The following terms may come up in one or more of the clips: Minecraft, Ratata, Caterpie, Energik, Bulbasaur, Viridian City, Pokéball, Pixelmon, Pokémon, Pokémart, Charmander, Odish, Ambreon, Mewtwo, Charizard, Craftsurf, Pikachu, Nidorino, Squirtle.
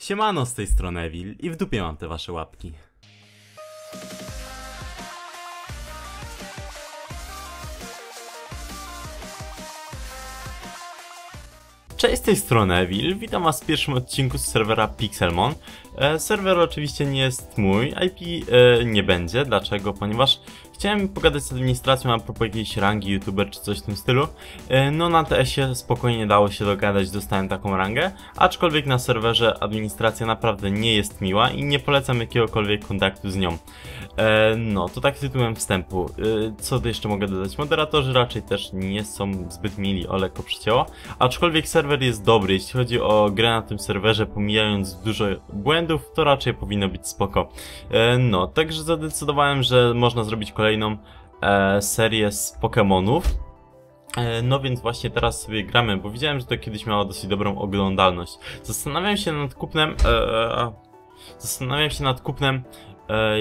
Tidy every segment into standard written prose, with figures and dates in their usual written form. Siemano, z tej strony Evil i w dupie mam te wasze łapki. Cześć, z tej strony Evil, witam was w pierwszym odcinku z serwera Pixelmon. Serwer oczywiście nie jest mój, IP nie będzie. Dlaczego? Ponieważ chciałem pogadać z administracją a propos jakiejś rangi youtuber czy coś w tym stylu. No na TS-ie spokojnie dało się dogadać, dostałem taką rangę, aczkolwiek na serwerze administracja naprawdę nie jest miła i nie polecam jakiegokolwiek kontaktu z nią. No to tak tytułem wstępu. Co to jeszcze mogę dodać? Moderatorzy raczej też nie są zbyt mili, o lekko przycięło. Aczkolwiek serwer jest dobry, jeśli chodzi o grę na tym serwerze, pomijając dużo błędów, to raczej powinno być spoko. No, także zadecydowałem, że można zrobić kolejną serię z Pokémonów. No więc właśnie teraz sobie gramy, bo widziałem, że to kiedyś miało dosyć dobrą oglądalność. Zastanawiam się nad kupnem...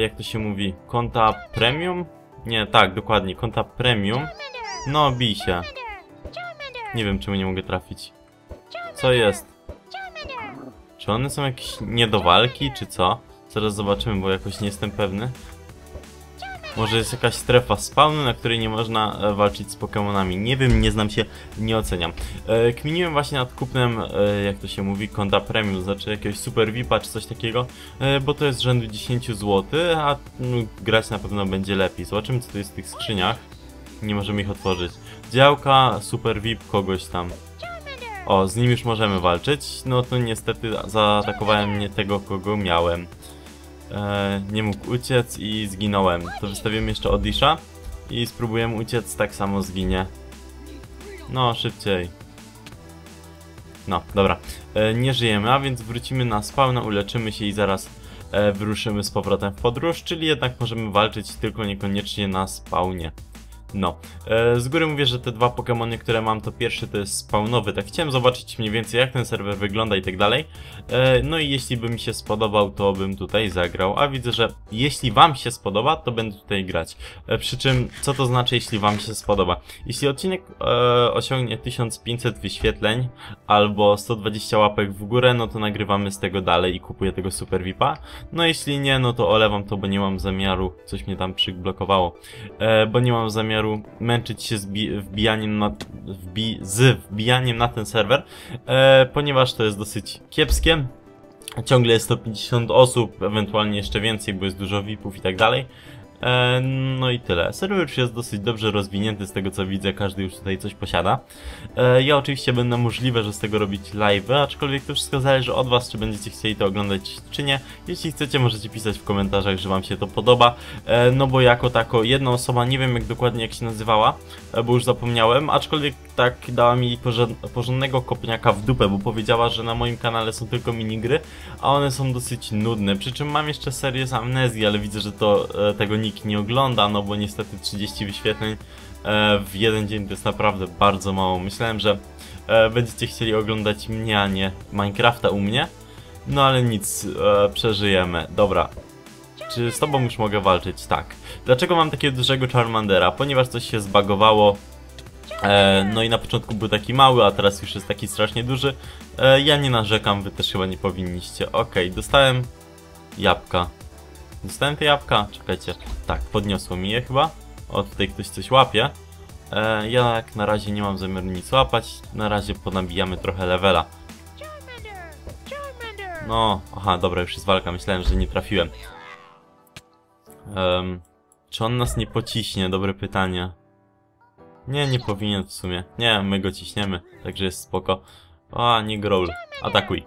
jak to się mówi, konta premium? Nie, tak, dokładnie, konta premium. No, bij się. Nie wiem, czemu nie mogę trafić. Co jest? Czy one są jakieś nie do walki, czy co? Zaraz zobaczymy, bo jakoś nie jestem pewny. Może jest jakaś strefa spawnu, na której nie można walczyć z Pokémonami. Nie wiem, nie znam się, nie oceniam. Kminiłem właśnie nad kupnem, jak to się mówi, konta premium, znaczy jakiegoś super VIP-a czy coś takiego, bo to jest rzędu 10 zł, a grać na pewno będzie lepiej. Zobaczymy, co tu jest w tych skrzyniach. Nie możemy ich otworzyć. Działka, super VIP, kogoś tam. O, z nim już możemy walczyć. No to niestety zaatakowałem mnie tego, kogo miałem. Nie mógł uciec i zginąłem. To wystawiłem jeszcze Odisha i spróbujemy uciec, tak samo zginie. No, szybciej. No, dobra. Nie żyjemy, a więc wrócimy na spawn, uleczymy się i zaraz wyruszymy z powrotem w podróż, czyli jednak możemy walczyć tylko niekoniecznie na spawnie. No, z góry mówię, że te dwa Pokémony, które mam, to pierwszy to jest spawnowy, tak chciałem zobaczyć mniej więcej, jak ten serwer wygląda i tak dalej. No i jeśli by mi się spodobał, to bym tutaj zagrał, a widzę, że jeśli wam się spodoba, to będę tutaj grać. Przy czym, co to znaczy, jeśli wam się spodoba? Jeśli odcinek osiągnie 1500 wyświetleń albo 120 łapek w górę, no to nagrywamy z tego dalej i kupuję tego super VIP-a. No jeśli nie, no to olewam to, bo nie mam zamiaru, coś mnie tam przyblokowało, bo nie mam zamiaru męczyć się z wbijaniem na ten serwer, ponieważ to jest dosyć kiepskie. Ciągle jest 150 osób, ewentualnie jeszcze więcej, bo jest dużo VIP-ów i tak dalej. No i tyle. Serwer już jest dosyć dobrze rozwinięty, z tego co widzę, każdy już tutaj coś posiada. Ja oczywiście będę możliwe, że z tego robić live, aczkolwiek to wszystko zależy od was, czy będziecie chcieli to oglądać, czy nie. Jeśli chcecie, możecie pisać w komentarzach, że wam się to podoba. No bo jako tako jedna osoba, nie wiem jak dokładnie jak się nazywała, bo już zapomniałem, aczkolwiek tak dała mi porządnego kopniaka w dupę, bo powiedziała, że na moim kanale są tylko minigry, a one są dosyć nudne. Przy czym mam jeszcze serię z amnezji, ale widzę, że to tego nikt nie ogląda, no bo niestety 30 wyświetleń w jeden dzień to jest naprawdę bardzo mało. Myślałem, że będziecie chcieli oglądać mnie, a nie Minecrafta u mnie. No ale nic, przeżyjemy. Dobra. Czy z tobą już mogę walczyć? Tak. Dlaczego mam takiego dużego Charmandera? Ponieważ coś się zbagowało. No i na początku był taki mały, a teraz już jest taki strasznie duży. Ja nie narzekam, wy też chyba nie powinniście. Okej, dostałem jabłka. Dostałem te jabłka? Czekajcie. Tak, podniosło mi je chyba. O, tutaj ktoś coś łapie. Ja jak na razie nie mam zamiaru nic łapać. Na razie ponabijamy trochę levela. No, aha, dobra, już jest walka. Myślałem, że nie trafiłem. Czy on nas nie pociśnie? Dobre pytanie. Nie, nie powinien w sumie. Nie, my go ciśniemy, także jest spoko. A, nie growl. Atakuj.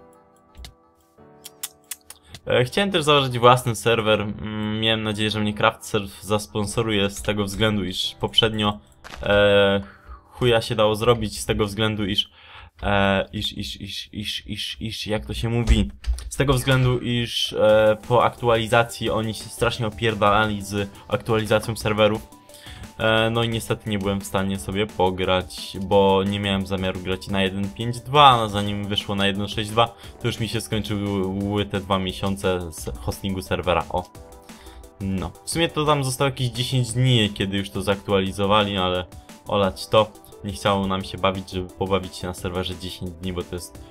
Chciałem też założyć własny serwer. Miałem nadzieję, że mnie Craftsurf zasponsoruje z tego względu, iż poprzednio chuja się dało zrobić z tego względu, iż jak to się mówi? Z tego względu, iż po aktualizacji oni się strasznie opierdalali z aktualizacją serwerów. No i niestety nie byłem w stanie sobie pograć, bo nie miałem zamiaru grać na 1.5.2, zanim wyszło na 1.6.2, to już mi się skończyły te 2 miesiące z hostingu serwera, o. No, w sumie to tam zostało jakieś 10 dni, kiedy już to zaktualizowali, ale olać to, nie chciało nam się bawić, żeby pobawić się na serwerze 10 dni, bo to jest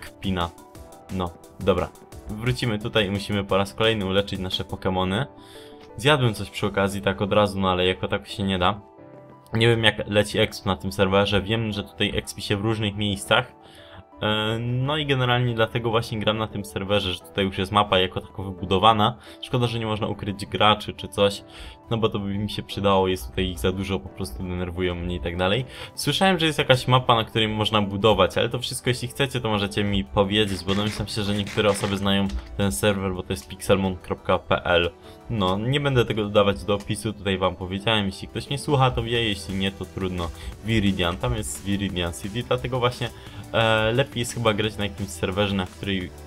kpina. No, dobra. Wrócimy tutaj i musimy po raz kolejny uleczyć nasze Pokémony. Zjadłem coś przy okazji, tak od razu, no ale jako tak się nie da. Nie wiem, jak leci exp na tym serwerze. Wiem, że tutaj expi się w różnych miejscach. No i generalnie dlatego właśnie gram na tym serwerze, że tutaj już jest mapa jako taka wybudowana. Szkoda, że nie można ukryć graczy czy coś, no bo to by mi się przydało, jest tutaj ich za dużo, po prostu denerwują mnie i tak dalej. Słyszałem, że jest jakaś mapa, na której można budować, ale to wszystko jeśli chcecie, to możecie mi powiedzieć, bo domyślam się, że niektóre osoby znają ten serwer, bo to jest pixelmon.pl. No, nie będę tego dodawać do opisu, tutaj wam powiedziałem, jeśli ktoś mnie słucha, to wie, jeśli nie, to trudno. Viridian, tam jest Viridian City, dlatego właśnie lepiej jest chyba grać na jakimś serwerze,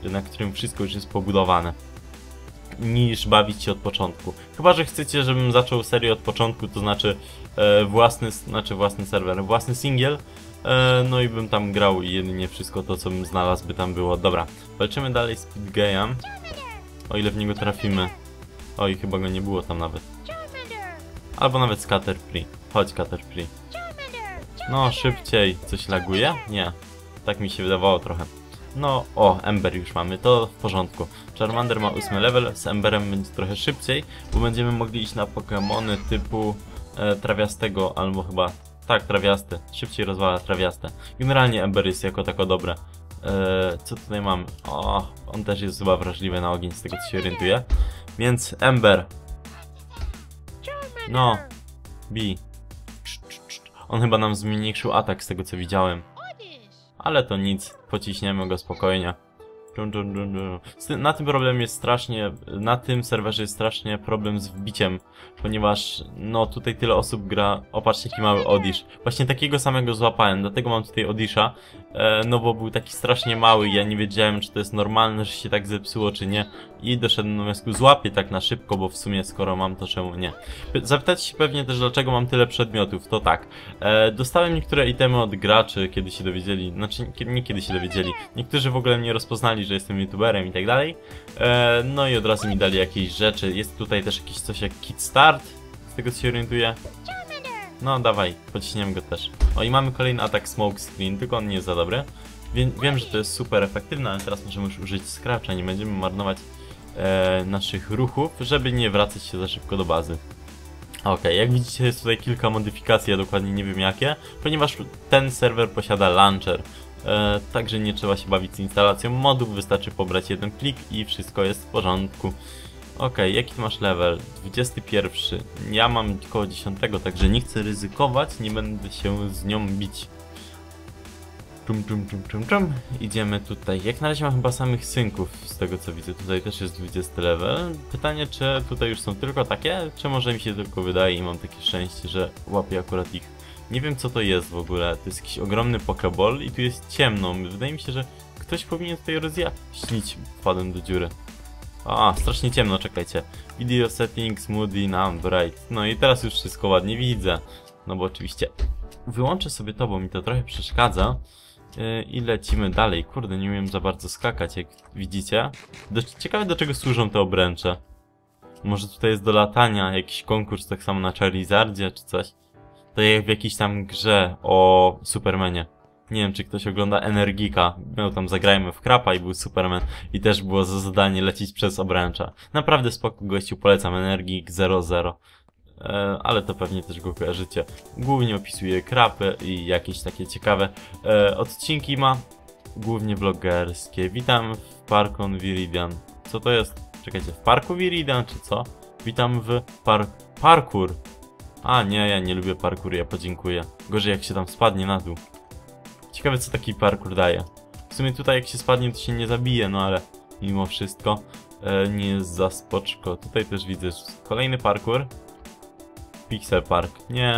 na którym wszystko już jest pobudowane, niż bawić się od początku. Chyba że chcecie, żebym zaczął serię od początku, to znaczy własny serwer, własny singiel, no i bym tam grał i jedynie wszystko to, co bym znalazł, by tam było. Dobra, walczymy dalej z Pitgejem, o ile w niego trafimy. Oj, chyba go nie było tam nawet. Albo nawet z Caterpie. Chodź, Caterpie. No, szybciej. Coś laguje? Nie. Tak mi się wydawało trochę. No, o, Ember już mamy, to w porządku. Charmander ma 8 level, z Emberem będzie trochę szybciej, bo będziemy mogli iść na Pokémony typu trawiastego, albo chyba... Tak, trawiasty. Szybciej rozwala trawiaste. Generalnie Ember jest jako tako dobre. Co tutaj mamy? O, on też jest chyba wrażliwy na ogień, z tego co się orientuję. Więc Ember. No, bij. On chyba nam zmniejszył atak, z tego co widziałem. Ale to nic, pociśniemy go spokojnie. Na tym problem jest strasznie, na tym serwerze jest strasznie problem z wbiciem, ponieważ no tutaj tyle osób gra. Opatrzcie, jaki mały Odish. Właśnie takiego samego złapałem, dlatego mam tutaj Odisha, no bo był taki strasznie mały i ja nie wiedziałem, czy to jest normalne, że się tak zepsuło, czy nie. I doszedłem do wniosku, złapię tak na szybko, bo w sumie skoro mam, to czemu nie. Zapytacie się pewnie też, dlaczego mam tyle przedmiotów, to tak. Dostałem niektóre itemy od graczy, kiedy się dowiedzieli, znaczy nie kiedy się dowiedzieli, niektórzy w ogóle mnie rozpoznali, że jestem youtuberem i tak dalej. No i od razu mi dali jakieś rzeczy, jest tutaj też jakieś coś jak Kit Start, z tego co się orientuję. No dawaj, pociśniemy go też. O, i mamy kolejny atak Smoke Screen, tylko on nie jest za dobry. Wiem, że to jest super efektywne, ale teraz możemy już użyć Scratcha, nie będziemy marnować naszych ruchów, żeby nie wracać się za szybko do bazy. Ok, jak widzicie, jest tutaj kilka modyfikacji, ja dokładnie nie wiem jakie, ponieważ ten serwer posiada launcher, także nie trzeba się bawić z instalacją modów, wystarczy pobrać jeden plik i wszystko jest w porządku. Ok, jaki ty masz level? 21. Ja mam około 10, także nie chcę ryzykować, nie będę się z nią bić. Idziemy tutaj. Jak na razie mam chyba samych synków, z tego co widzę. Tutaj też jest 20 level. Pytanie, czy tutaj już są tylko takie, czy może mi się tylko wydaje i mam takie szczęście, że łapię akurat ich. Nie wiem, co to jest w ogóle. To jest jakiś ogromny pokeball i tu jest ciemno. Wydaje mi się, że ktoś powinien tutaj rozjaśnić. Wpadłem do dziury. A, strasznie ciemno, czekajcie. Video settings, moody, now bright. No i teraz już wszystko ładnie widzę. No bo oczywiście wyłączę sobie to, bo mi to trochę przeszkadza. I lecimy dalej. Kurde, nie umiem za bardzo skakać, jak widzicie. Ciekawe, do czego służą te obręcze. Może tutaj jest do latania jakiś konkurs, tak samo na Charizardzie czy coś. To jak w jakiejś tam grze o Supermanie. Nie wiem, czy ktoś ogląda Energika. Miał tam Zagrajmy w Krapa i był Superman. I też było za zadanie lecieć przez obręcza. Naprawdę spoko, gościu, polecam. Energik 00. Ale to pewnie też go kojarzycie. Głównie opisuje krapy i jakieś takie ciekawe odcinki ma. Głównie vlogerskie. Witam w parku Viridian. Co to jest? Czekajcie, w parku Viridian czy co? Witam w parkour. A nie, ja nie lubię parkour, ja podziękuję. Gorzej jak się tam spadnie na dół. Ciekawe, co taki parkour daje. W sumie tutaj jak się spadnie, to się nie zabije, no ale mimo wszystko nie jest za spoczko. Tutaj też widzę kolejny parkour. Pixel Park. Nie,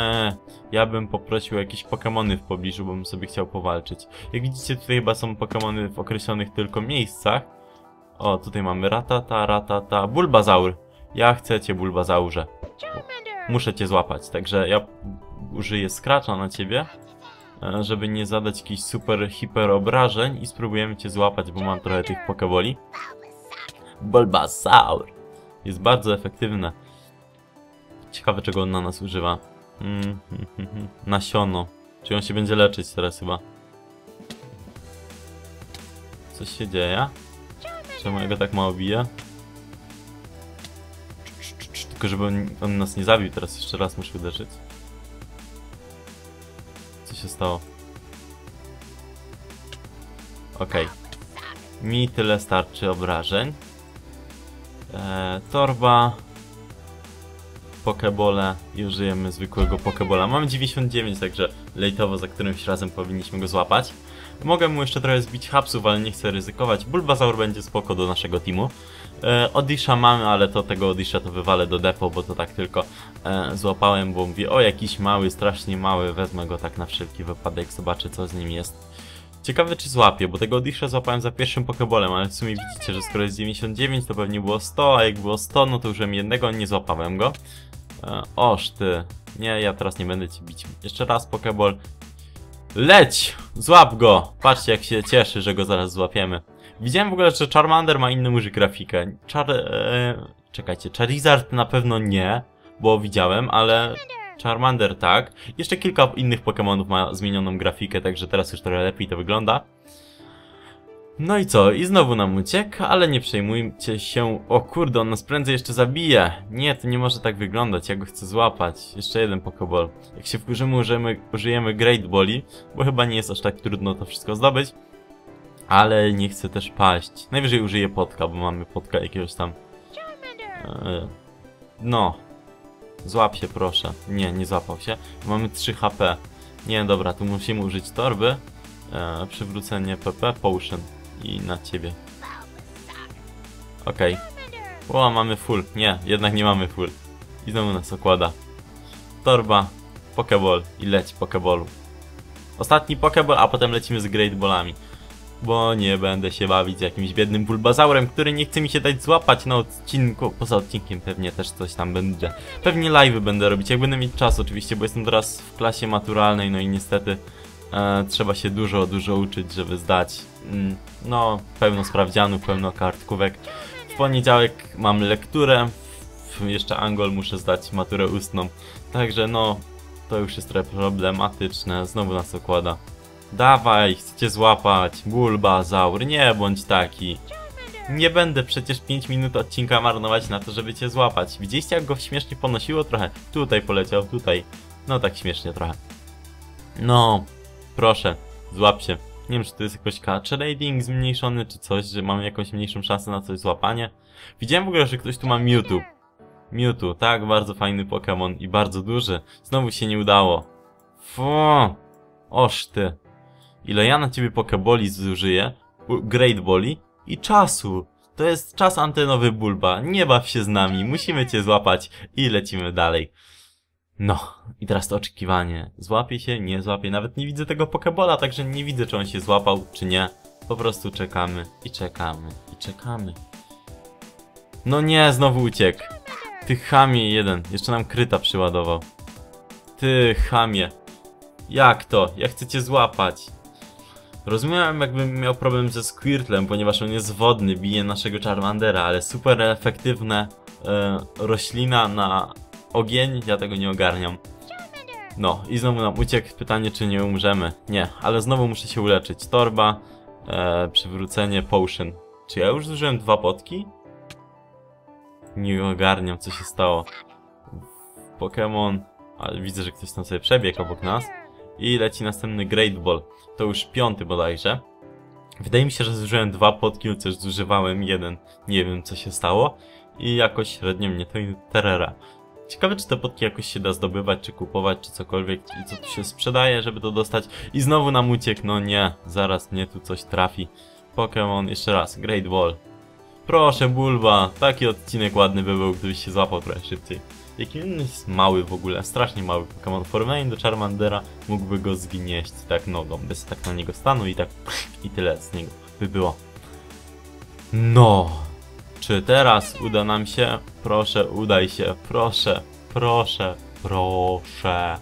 ja bym poprosił jakieś Pokémony w pobliżu, bo bym sobie chciał powalczyć. Jak widzicie, tutaj chyba są Pokémony w określonych tylko miejscach. O, tutaj mamy Ratata, Ratata, Bulbazaur. Ja chcę cię, Bulbazaurze. Muszę cię złapać, także ja użyję Scratcha na ciebie, żeby nie zadać jakichś super, hiper obrażeń i spróbujemy cię złapać, bo mam trochę tych Pokéboli. Bulbazaur jest bardzo efektywne. Ciekawe, czego on na nas używa. Nasiono. Czy on się będzie leczyć teraz chyba? Coś się dzieje? Czemu ja go tak mało bije? Tylko żeby on nas nie zabił, teraz jeszcze raz muszę uderzyć. Co się stało? Okej. Mi tyle starczy obrażeń. Torba. Pokebole i użyjemy zwykłego pokebola. Mamy 99, także lejtowo za którymś razem powinniśmy go złapać. Mogę mu jeszcze trochę zbić hapsów, ale nie chcę ryzykować. Bulbasaur będzie spoko do naszego teamu. Odisha mamy, ale to tego Odisha to wywalę do depo, bo to tak tylko złapałem, bo mówię o jakiś mały, strasznie mały, wezmę go tak na wszelki wypadek, zobaczę co z nim jest. Ciekawe czy złapię, bo tego Odisha złapałem za pierwszym pokebolem, ale w sumie widzicie, że skoro jest 99 to pewnie było 100, a jak było 100 no to użyłem jednego, nie złapałem go. Oż ty, nie, ja teraz nie będę cię bić. Jeszcze raz pokeball. Leć! Złap go! Patrzcie jak się cieszy, że go zaraz złapiemy. Widziałem w ogóle, że Charmander ma inną już grafikę. Czekajcie, Charizard na pewno nie, bo widziałem, ale... Charmander, tak. Jeszcze kilka innych Pokémonów ma zmienioną grafikę, także teraz już trochę lepiej to wygląda. No i co? I znowu nam uciekł, ale nie przejmujcie się... O kurde, on nas prędzej jeszcze zabije! Nie, to nie może tak wyglądać, ja go chcę złapać. Jeszcze jeden Pokéball. Jak się wkurzymy, użyjemy Great Balli, bo chyba nie jest aż tak trudno to wszystko zdobyć. Ale nie chcę też paść. Najwyżej użyję potka, bo mamy potka jakiegoś tam... No... Złap się proszę. Nie, nie złapał się. Mamy 3 HP. Nie, dobra, tu musimy użyć torby. Przywrócenie PP, potion i na ciebie. Okej. O, mamy full. Nie, jednak nie mamy full. I znowu nas okłada. Torba, pokeball i leć pokeballu. Ostatni pokeball, a potem lecimy z great ballami. Bo nie będę się bawić z jakimś biednym bulbazaurem, który nie chce mi się dać złapać na odcinku. Poza odcinkiem pewnie też coś tam będzie. Pewnie live'y będę robić, jak będę mieć czas oczywiście, bo jestem teraz w klasie maturalnej, no i niestety trzeba się dużo uczyć, żeby zdać. No, pełno sprawdzianów, pełno kartkówek. W poniedziałek mam lekturę, jeszcze angol muszę zdać maturę ustną. Także no, to już jest trochę problematyczne, znowu nas okłada. Dawaj, chcecie złapać, Bulbasaur, nie bądź taki. Nie będę przecież 5 minut odcinka marnować na to, żeby cię złapać. Widzieliście jak go śmiesznie ponosiło trochę? Tutaj poleciał, tutaj. No tak śmiesznie trochę. No, proszę, złap się. Nie wiem, czy to jest jakoś catch rating zmniejszony, czy coś, że mamy jakąś mniejszą szansę na coś złapanie. Widziałem w ogóle, że ktoś tu ma Mewtwo. Mewtwo, tak, bardzo fajny Pokémon i bardzo duży. Znowu się nie udało. Fuuu, oż ty. Ile ja na ciebie pokeboli zużyję, great boli i czasu. To jest czas antenowy Bulba, nie baw się z nami, musimy cię złapać i lecimy dalej. No, i teraz to oczekiwanie. Złapie się, nie złapie, nawet nie widzę tego pokebola, także nie widzę czy on się złapał, czy nie. Po prostu czekamy i czekamy i czekamy. No nie, znowu uciekł. Ty chamie jeden, jeszcze nam kryta przyładował. Ty chamie. Jak to? Ja chcę cię złapać. Rozumiałem jakbym miał problem ze Squirtlem, ponieważ on jest wodny, bije naszego Charmandera, ale super efektywne roślina na ogień, ja tego nie ogarniam. No i znowu nam uciekł, pytanie czy nie umrzemy. Nie, ale znowu muszę się uleczyć. Torba, przywrócenie, potion. Czy ja już zużyłem 2 potki? Nie ogarniam co się stało. Pokémon, ale widzę, że ktoś tam sobie przebiegł obok nas. I leci następny Great Ball. To już 5 bodajże. Wydaje mi się, że zużyłem 2 potki, chociaż zużywałem 1. Nie wiem co się stało. I jakoś średnio mnie to interera. Ciekawe czy te potki jakoś się da zdobywać, czy kupować, czy cokolwiek. I co tu się sprzedaje, żeby to dostać. I znowu nam uciekł. No nie, zaraz mnie tu coś trafi. Pokémon, jeszcze raz, Great Ball. Proszę Bulba, taki odcinek ładny by był, gdybyś się złapał trochę szybciej. Jaki on jest mały w ogóle, strasznie mały Pokémon. W porównaniu do Charmandera mógłby go zgnieść tak nogą, bez tak na niego stanu i tak i tyle z niego by było. No, czy teraz uda nam się? Proszę, udaj się, proszę, proszę, proszę.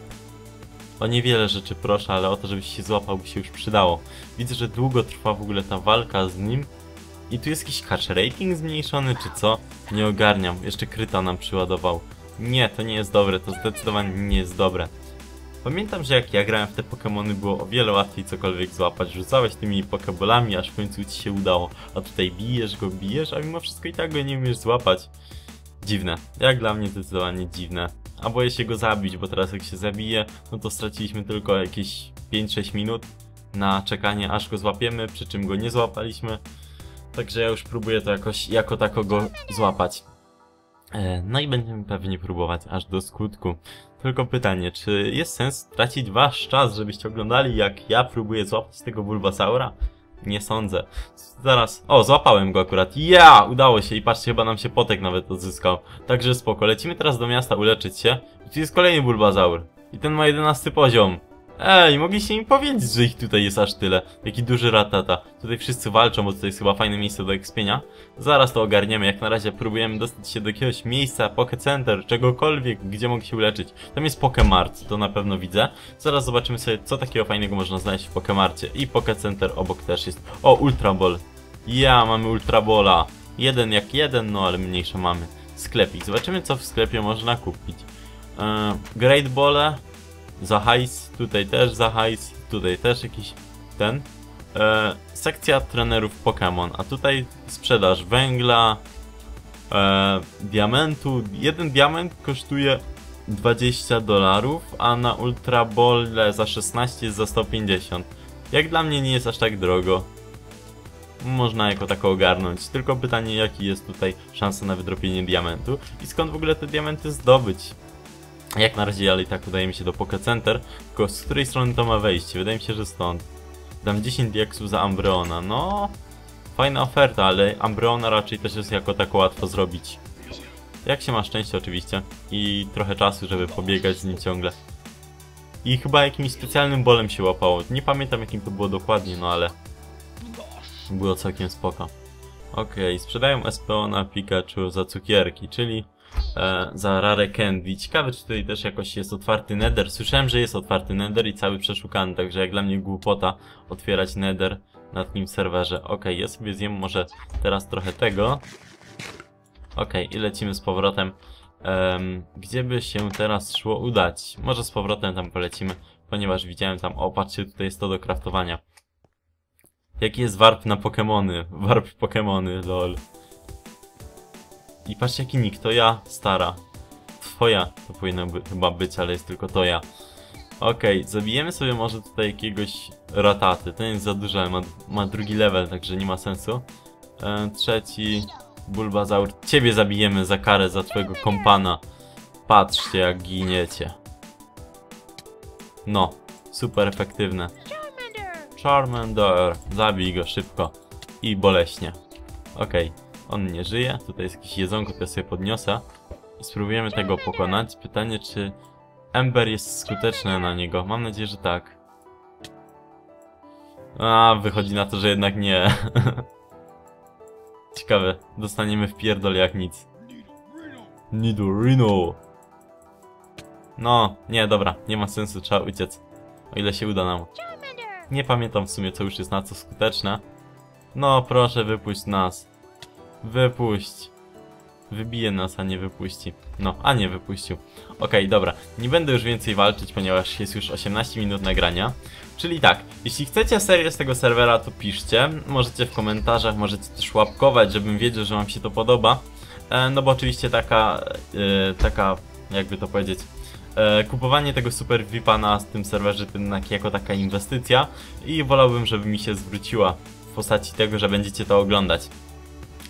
O niewiele rzeczy proszę, ale o to, żebyś się złapał, by się już przydało. Widzę, że długo trwa w ogóle ta walka z nim. I tu jest jakiś catch rating zmniejszony, czy co? Nie ogarniam, jeszcze kryta nam przyładował. Nie, to nie jest dobre, to zdecydowanie nie jest dobre. Pamiętam, że jak ja grałem w te Pokémony, było o wiele łatwiej cokolwiek złapać. Rzucałeś tymi Pokébolami, aż w końcu ci się udało. A tutaj bijesz go, a mimo wszystko i tak go nie umiesz złapać. Dziwne. Jak dla mnie zdecydowanie dziwne. A boję się go zabić, bo teraz jak się zabije, no to straciliśmy tylko jakieś 5-6 minut na czekanie, aż go złapiemy, przy czym go nie złapaliśmy. Także ja już próbuję to jakoś jako tako go złapać. No i będziemy pewnie próbować aż do skutku. Tylko pytanie, czy jest sens tracić wasz czas, żebyście oglądali, jak ja próbuję złapać tego Bulbasaura? Nie sądzę. Zaraz, o, złapałem go akurat. Udało się i patrzcie, chyba nam się potek nawet odzyskał. Także spoko, lecimy teraz do miasta uleczyć się. I tu jest kolejny Bulbasaur. I ten ma 11 poziom. Ej, mogliście im powiedzieć, że ich tutaj jest aż tyle. Jaki duży ratata. Tutaj wszyscy walczą, bo tutaj jest chyba fajne miejsce do ekspienia. Zaraz to ogarniemy. Jak na razie próbujemy dostać się do jakiegoś miejsca, Poké Center, czegokolwiek, gdzie mogę się uleczyć. Tam jest Pokémart, to na pewno widzę. Zaraz zobaczymy sobie, co takiego fajnego można znaleźć w Pokémarcie. I Poké Center obok też jest. O, Ultra Ball. Mamy Ultra Balla. Jeden jak jeden, no ale mniejsze mamy. Sklepik. Zobaczymy, co w sklepie można kupić. Great Ball. Za hajs, tutaj też za hajs, tutaj też jakiś ten. Sekcja trenerów Pokémon, a tutaj sprzedaż węgla, diamentu. Jeden diament kosztuje $20, a na Ultra Ball za 16 jest za 150. Jak dla mnie nie jest aż tak drogo. Można jako tako ogarnąć, tylko pytanie, jaki jest tutaj szansa na wydropienie diamentu i skąd w ogóle te diamenty zdobyć. Jak na razie, ale i tak udaje mi się do Poké Center, tylko z której strony to ma wejście? Wydaje mi się, że stąd. Dam 10 diaksów za Ambreona, no... Fajna oferta, ale Ambreona raczej też jest jako tak łatwo zrobić. Jak się ma szczęście oczywiście i trochę czasu, żeby pobiegać z nim ciągle. I chyba jakimś specjalnym bolem się łapało, nie pamiętam jakim to było dokładnie, no ale... Było całkiem spoko. Okej, sprzedają SPO na Pikachu za cukierki, czyli... za Rare Candy. Ciekawe, czy tutaj też jakoś jest otwarty Nether. Słyszałem, że jest otwarty Nether i cały przeszukany, także jak dla mnie głupota otwierać Nether na takim serwerze. Okej, ja sobie zjem może teraz trochę tego. Okej, i lecimy z powrotem. Gdzie by się teraz szło udać? Może z powrotem tam polecimy, ponieważ widziałem tam... O, patrzcie, tutaj jest to do craftowania. Jaki jest warp na Pokemony? Warp Pokemony, lol. I patrzcie jaki nick, to ja, stara. Twoja to powinno chyba być, ale jest tylko to ja. Okej, zabijemy sobie może tutaj jakiegoś rataty. Ten jest za duży, ale ma drugi level, także nie ma sensu. Trzeci Bulbasaur. Ciebie zabijemy za karę, za twojego kompana. Patrzcie jak giniecie. No, super efektywne. Charmander. Zabij go szybko i boleśnie. Okej. On nie żyje, tutaj jest jakieś jedzonko, to ja sobie podniosę i spróbujemy tego pokonać. Pytanie, czy Ember jest skuteczny na niego? Mam nadzieję, że tak. Wychodzi na to, że jednak nie. Ciekawe, dostaniemy w pierdol jak nic. Nidorino. No, nie, dobra, nie ma sensu, trzeba uciec. O ile się uda nam. Nie pamiętam w sumie, co już jest na co skuteczne. No, proszę, wypuść nas. Wypuść. Wybije nas, a nie wypuści. No, a nie wypuścił. Okej, dobra. Nie będę już więcej walczyć, ponieważ jest już 18 minut nagrania. Czyli tak, jeśli chcecie serię z tego serwera, to piszcie. Możecie w komentarzach, możecie też łapkować, żebym wiedział, że wam się to podoba. No bo oczywiście taka jakby to powiedzieć... Kupowanie tego super VIP-a na tym serwerze to jednak jako taka inwestycja. I wolałbym, żeby mi się zwróciła w postaci tego, że będziecie to oglądać.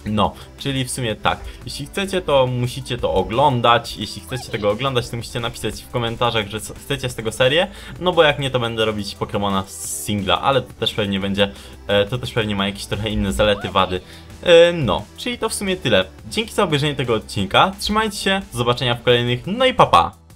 No, czyli w sumie tak, jeśli chcecie, to musicie to oglądać, jeśli chcecie tego oglądać, to musicie napisać w komentarzach, że chcecie z tego serię, no bo jak nie, to będę robić Pokemona z singla, ale to też pewnie będzie, to też pewnie ma jakieś trochę inne zalety, wady. No, czyli to w sumie tyle. Dzięki za obejrzenie tego odcinka, trzymajcie się, do zobaczenia w kolejnych, no i pa pa!